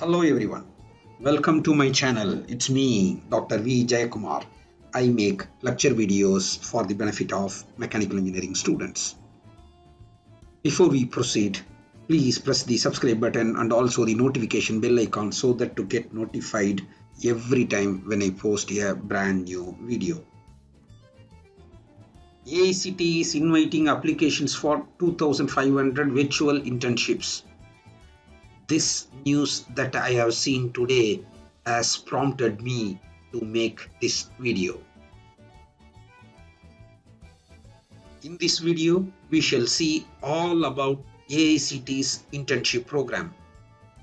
Hello everyone, welcome to my channel. It's me, Dr. V. Jayakumar. I make lecture videos for the benefit of mechanical engineering students. Before we proceed, please press the subscribe button and also the notification bell icon so that to get notified every time when I post a brand new video. AICTE is inviting applications for 2,500 virtual internships. This news that I have seen today has prompted me to make this video. In this video, we shall see all about AICTE's internship program,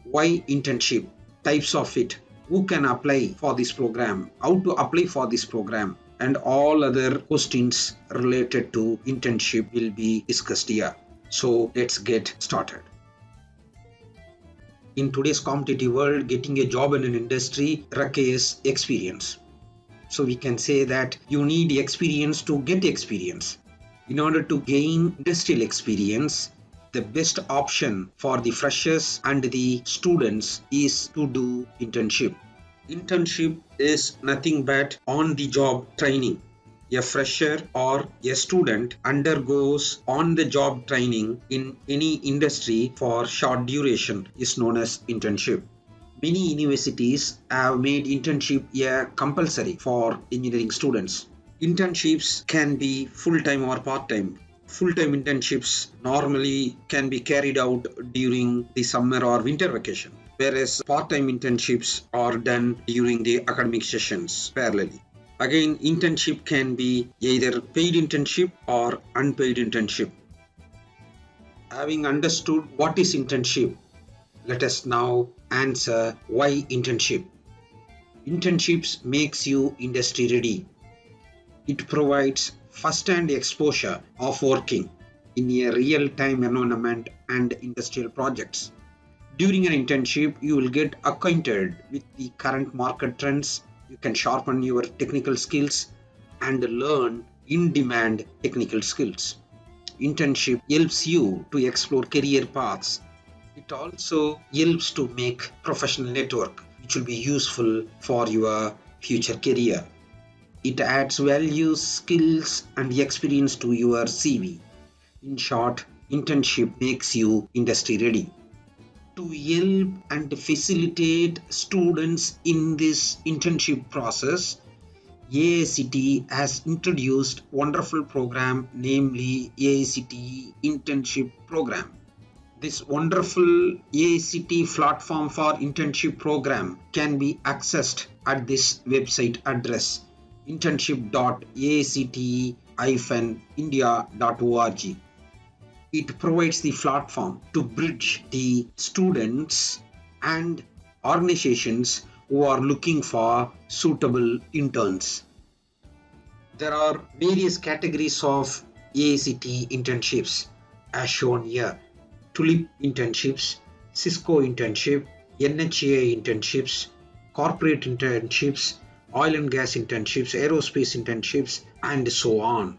why internship, types of it, who can apply for this program, how to apply for this program, and all other questions related to internship will be discussed here. So let's get started. In today's competitive world, getting a job in an industry requires experience. So we can say that you need experience to get experience. In order to gain industrial experience, the best option for the freshers and the students is to do internship. Internship is nothing but on-the-job training. A fresher or a student undergoes on-the-job training in any industry for short duration is known as internship. Many universities have made internship compulsory for engineering students. Internships can be full-time or part-time. Full-time internships normally can be carried out during the summer or winter vacation, whereas part-time internships are done during the academic sessions parallelly. Again, internship can be either paid internship or unpaid internship. Having understood what is internship, let us now answer why internship. Internships makes you industry ready. It provides first-hand exposure of working in a real-time environment and industrial projects. During an internship, you will get acquainted with the current market trends. You can sharpen your technical skills and learn in-demand technical skills. Internship helps you to explore career paths. It also helps to make professional network, which will be useful for your future career. It adds values, skills, and experience to your CV. In short, internship makes you industry ready. To help and facilitate students in this internship process, AICTE has introduced wonderful program, namely AICTE Internship Program. This wonderful AICTE platform for internship program can be accessed at this website address, internship.aicte-india.org. It provides the platform to bridge the students and organizations who are looking for suitable interns. There are various categories of AICTE internships as shown here: Tulip Internships, Cisco Internship, NHAI Internships, Corporate Internships, Oil and Gas Internships, Aerospace Internships, and so on.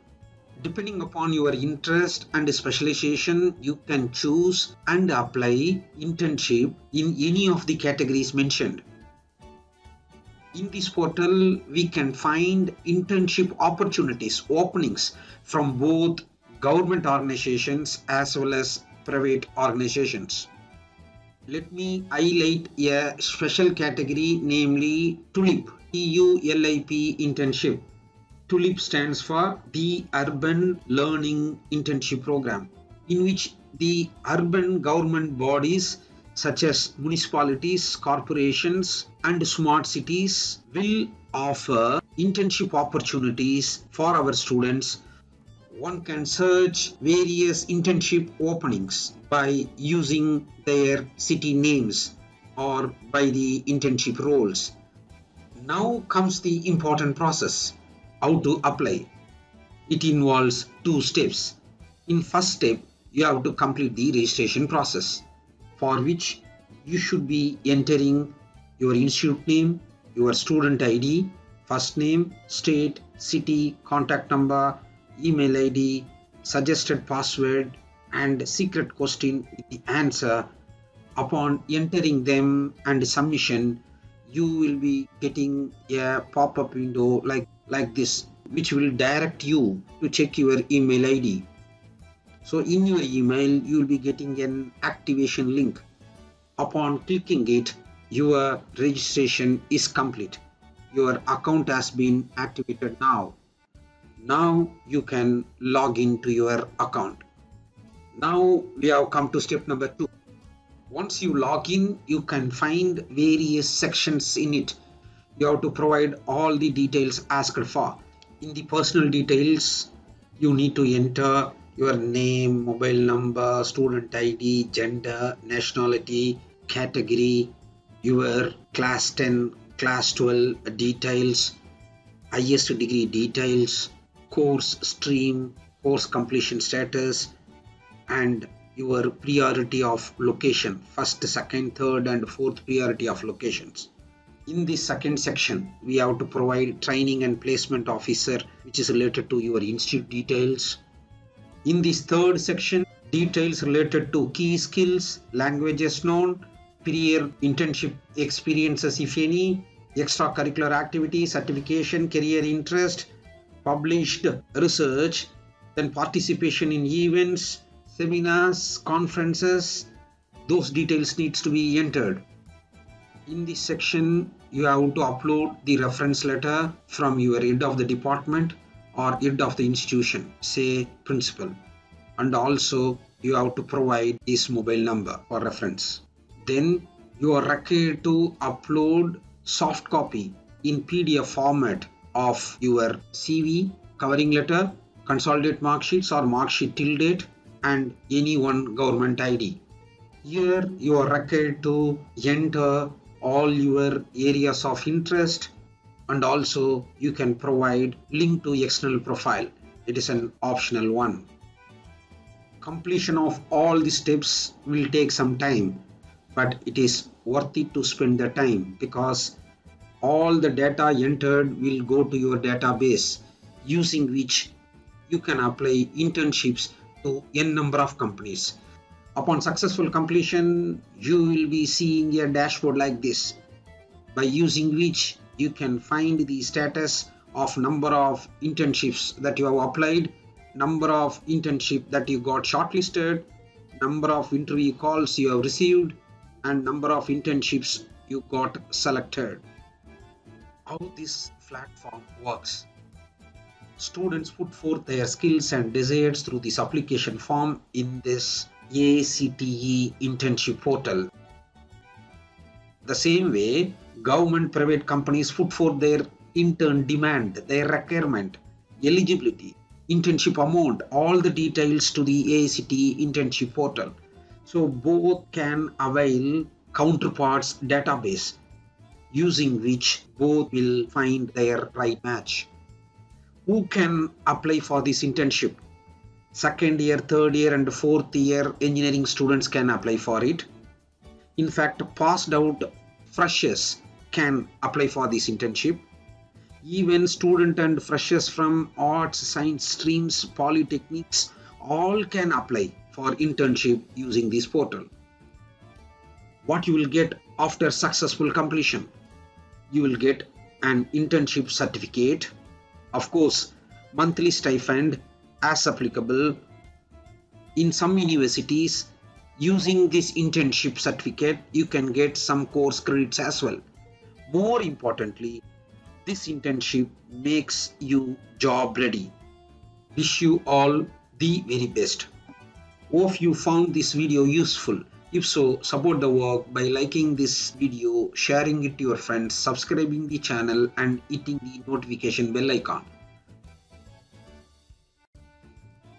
Depending upon your interest and specialization, you can choose and apply internship in any of the categories mentioned. In this portal, we can find internship opportunities, openings from both government organizations as well as private organizations. Let me highlight a special category, namely TULIP, T-U-L-I-P internship. TULIP stands for the Urban Learning Internship Program, in which the urban government bodies such as municipalities, corporations, and smart cities will offer internship opportunities for our students. One can search various internship openings by using their city names or by the internship roles. Now comes the important process. How to apply. It involves two steps. In first step, you have to complete the registration process, for which you should be entering your institute name, your student ID, first name, state, city, contact number, email ID, suggested password, and secret question with the answer upon entering them and submission, you will be getting a pop-up window like this, which will direct you to check your email ID. So in your email, you will be getting an activation link. Upon clicking it, your registration is complete. Your account has been activated now. Now you can log into your account. Now we have come to step number 2. Once you log in, you can find various sections in it. You have to provide all the details asked for. In the personal details, you need to enter your name, mobile number, student ID, gender, nationality, category, your class 10, class 12 details, highest degree details, course stream, course completion status, and your priority of location, first, second, third, and fourth priority of locations. In the second section, we have to provide training and placement officer, which is related to your institute details. In this third section, details related to key skills, languages known, prior internship experiences if any, extracurricular activities, certification, career interest, published research, then participation in events, seminars, conferences, those details needs to be entered. In this section, you have to upload the reference letter from your head of the department or head of the institution, say principal, and also you have to provide his mobile number for reference. Then you are required to upload soft copy in PDF format of your CV, covering letter, consolidate mark sheets or mark sheet till date, and any one government ID. Here you are required to enter all your areas of interest, and also you can provide link to external profile. It is an optional one. Completion of all the steps will take some time, but it is worth it to spend the time, because all the data entered will go to your database, using which you can apply internships to n number of companies. Upon successful completion, you will be seeing a dashboard like this, by using which you can find the status of number of internships that you have applied, number of internship that you got shortlisted, number of interview calls you have received, and number of internships you got selected. How this platform works. Students put forth their skills and desires through this application form in this AICTE internship portal. The same way, government private companies put forth their intern demand, their requirement, eligibility, internship amount, all the details to the AICTE internship portal. So both can avail counterparts database, using which both will find their right match. Who can apply for this internship? Second year, third year, and fourth year engineering students can apply for it. In fact, passed out freshers can apply for this internship. Even student and freshers from arts, science streams, polytechnics, all can apply for internship using this portal. What you will get after successful completion? You will get an internship certificate, of course, monthly stipend as applicable. In some universities, using this internship certificate, you can get some course credits as well. More importantly, this internship makes you job ready. Wish you all the very best. Hope you found this video useful. If so, support the work by liking this video, sharing it to your friends, subscribing the channel, and hitting the notification bell icon.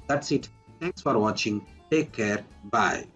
That's it. Thanks for watching. Take care. Bye.